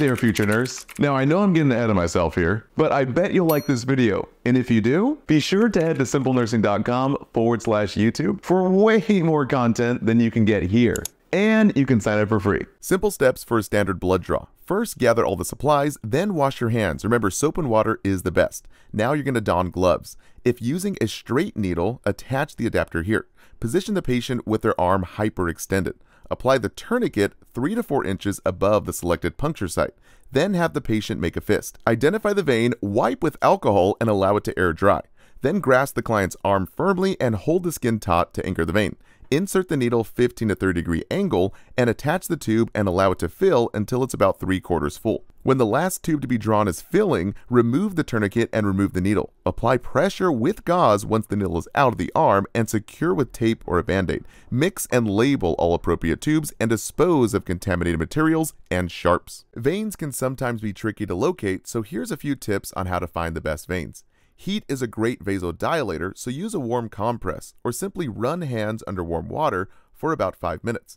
there, future nurse. Now, I know I'm getting ahead of myself here, but I bet you'll like this video. And if you do, be sure to head to simplenursing.com/YouTube for way more content than you can get here. And you can sign up for free. Simple steps for a standard blood draw. First, gather all the supplies, then wash your hands. Remember, soap and water is the best. Now you're going to don gloves. If using a straight needle, attach the adapter here. Position the patient with their arm hyperextended. Apply the tourniquet 3 to 4 inches above the selected puncture site. Then have the patient make a fist. Identify the vein, wipe with alcohol, and allow it to air dry. Then grasp the client's arm firmly and hold the skin taut to anchor the vein. Insert the needle 15 to 30 degree angle and attach the tube and allow it to fill until it's about 3/4 full. When the last tube to be drawn is filling, remove the tourniquet and remove the needle. Apply pressure with gauze once the needle is out of the arm and secure with tape or a band-aid. Mix and label all appropriate tubes and dispose of contaminated materials and sharps. Veins can sometimes be tricky to locate, so here's a few tips on how to find the best veins. Heat is a great vasodilator, so use a warm compress or simply run hands under warm water for about 5 minutes.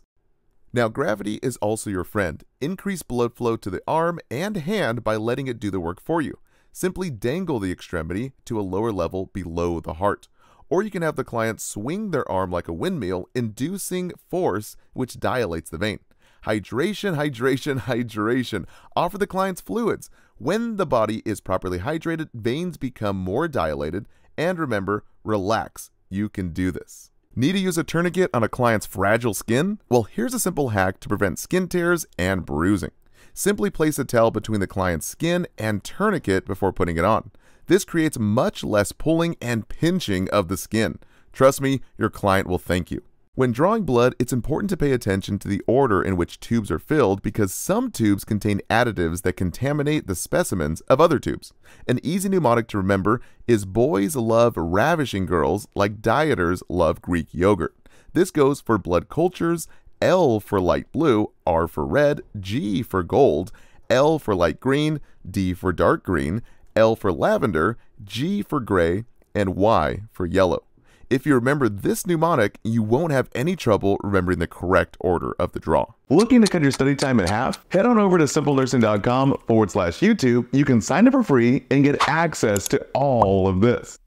Now, gravity is also your friend. Increase blood flow to the arm and hand by letting it do the work for you. Simply dangle the extremity to a lower level below the heart. Or you can have the client swing their arm like a windmill, inducing force which dilates the vein. Hydration, hydration, hydration. Offer the clients fluids. When the body is properly hydrated, veins become more dilated. And remember, relax. You can do this. Need to use a tourniquet on a client's fragile skin? Well, here's a simple hack to prevent skin tears and bruising. Simply place a towel between the client's skin and tourniquet before putting it on. This creates much less pulling and pinching of the skin. Trust me, your client will thank you. When drawing blood, it's important to pay attention to the order in which tubes are filled because some tubes contain additives that contaminate the specimens of other tubes. An easy mnemonic to remember is boys love ravishing girls like dieters love Greek yogurt. This goes for blood cultures, L for light blue, R for red, G for gold, L for light green, D for dark green, L for lavender, G for gray, and Y for yellow. If you remember this mnemonic, you won't have any trouble remembering the correct order of the draw. Looking to cut your study time in half? Head on over to simplenursing.com/YouTube. You can sign up for free and get access to all of this.